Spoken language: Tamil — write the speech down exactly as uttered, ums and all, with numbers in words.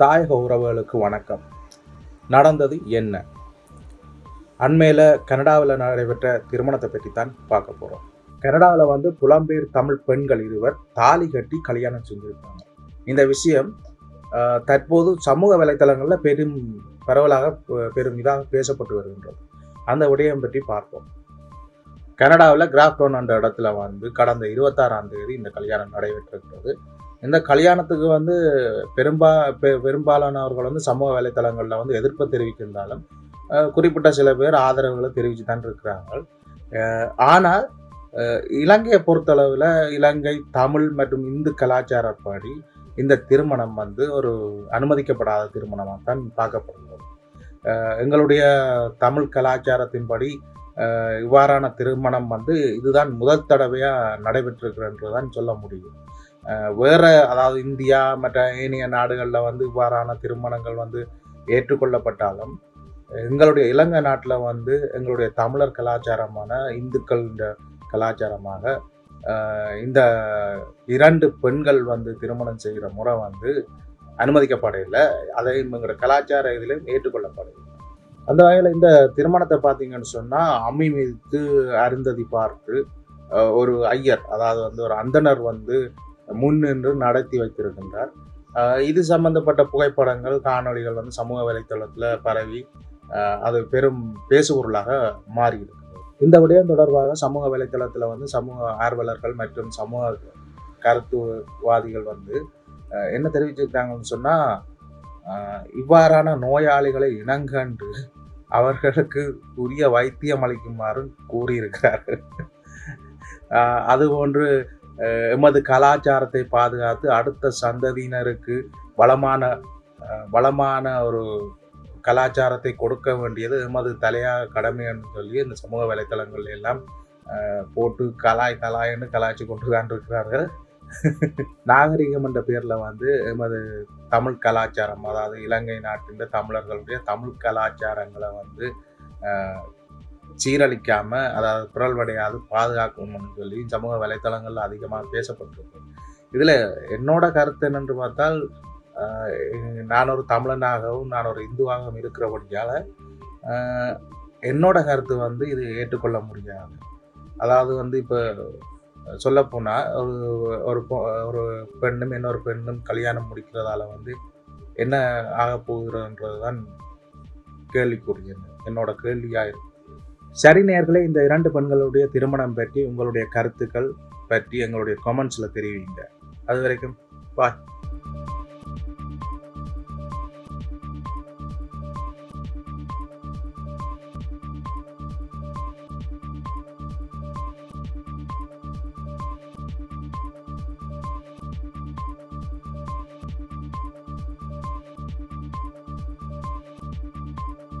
தாய் உறவுகளுக்கு வணக்கம். நடந்தது என்ன? அண்மையில் கனடாவில் நடைபெற்ற திருமணத்தை பற்றி தான் பார்க்க போகிறோம். கனடாவில் வந்து புலம்பெயர் தமிழ் பெண்கள் இருவர் தாலி கட்டி கல்யாணம் செஞ்சுருக்காங்க. இந்த விஷயம் தற்போது சமூக வலைத்தளங்களில் பெரும் பரவலாக பெரும் இதாக பேசப்பட்டு வருகின்றது. அந்த விடயம் பற்றி பார்ப்போம். கனடாவில் கிராஃப்டோன் என்ற இடத்துல வந்து கடந்த இருபத்தாறாம் தேதி இந்த கல்யாணம் நடைபெற்றிருக்கிறது. இந்த கல்யாணத்துக்கு வந்து பெரும்பா பெ பெரும்பாலானவர்கள் வந்து சமூக வலைத்தளங்களில் வந்து எதிர்ப்பு தெரிவிக்கின்றாலும் குறிப்பிட்ட சில பேர் ஆதரவுகளை தெரிவித்து தான் இருக்கிறார்கள். ஆனால் இலங்கையை பொறுத்தளவில் இலங்கை தமிழ் மற்றும் இந்து கலாச்சாரப்படி இந்த திருமணம் வந்து ஒரு அனுமதிக்கப்படாத திருமணமாக தான் பார்க்கப்படுகிறது. எங்களுடைய தமிழ் கலாச்சாரத்தின்படி இவ்வாறான திருமணம் வந்து இதுதான் முதல் தடவையாக நடைபெற்றிருக்கிறது தான் சொல்ல முடியும். வேறு அதாவது இந்தியா மற்ற ஏனைய நாடுகளில் வந்து இவ்வாறான திருமணங்கள் வந்து ஏற்றுக்கொள்ளப்பட்டாலும் எங்களுடைய இலங்கை நாட்டில் வந்து எங்களுடைய தமிழர் கலாச்சாரமான இந்துக்கள் கலாச்சாரமாக இந்த இரண்டு பெண்கள் வந்து திருமணம் செய்கிற முறை வந்து அனுமதிக்கப்படையில்லை. அதை எங்களோட கலாச்சார இதிலையும் ஏற்றுக்கொள்ளப்படையில்லை. அந்த வகையில் இந்த திருமணத்தை பார்த்தீங்கன்னு சொன்னால் அம்மி மீது அருந்ததி பார்த்து ஒரு ஐயர் அதாவது வந்து ஒரு அந்தனர் வந்து முன்னின்று நடத்தி வைத்திருக்கின்றார். இது சம்பந்தப்பட்ட புகைப்படங்கள் காணொலிகள் வந்து சமூக வலைத்தளத்தில் பரவி அது பெரும் பேசுபொருளாக மாறியிருக்கு. இந்த விடயம் தொடர்பாக சமூக வலைத்தளத்தில் வந்து சமூக ஆர்வலர்கள் மற்றும் சமூக கருத்துவாதிகள் வந்து என்ன தெரிவிச்சிருக்காங்கன்னு சொன்னால் இவ்வாறான நோயாளிகளை இனங்கண்டு அவர்களுக்கு உரிய வைத்தியம் அளிக்குமாறு கூறியிருக்கிறார்கள். அதுபோன்று எமது கலாச்சாரத்தை பாதுகாத்து அடுத்த சந்ததியினருக்கு வளமான வளமான ஒரு கலாச்சாரத்தை கொடுக்க வேண்டியது எமது தலையாக கடமைன்னு சொல்லி இந்த சமூக வலைத்தளங்கள் எல்லாம் போட்டு கலாய் கலாய்னு கலாய்ச்சி கொண்டு தான் இருக்கிறார்கள். நாகரிகம் என்ற பேரில் வந்து எமது தமிழ் கலாச்சாரம் அதாவது இலங்கை நாட்டின் தமிழர்களுடைய தமிழ் கலாச்சாரங்களை வந்து சீரழிக்காமல் அதாவது புரல்வடையாது பாதுகாக்கணும்னு சொல்லி சமூக வலைத்தளங்களில் அதிகமாக பேசப்பட்டிருக்கு. இதில் என்னோட கருத்து என்னென்று பார்த்தால் நான் ஒரு தமிழனாகவும் நான் ஒரு இந்துவாகவும் இருக்கிறபடியால் என்னோட கருத்து வந்து இது ஏற்றுக்கொள்ள முடியாது. அதாவது வந்து இப்போ சொல்லப்போனால் ஒரு ஒரு பெண்ணும் இன்னொரு பெண்ணும் கல்யாணம் முடிக்கிறதால வந்து என்ன ஆக போகிறதுன்றது தான் கேள்விக்குரிய என்னோட கேள்வியாக இருக்கு. சரி நேயர்களே, இந்த இரண்டு பெண்களுடைய திருமணம் பற்றி உங்களுடைய கருத்துக்கள் பற்றி எங்களுடைய கமெண்ட்ஸில் தெரிவிங்க. அது வரைக்கும் பாய்.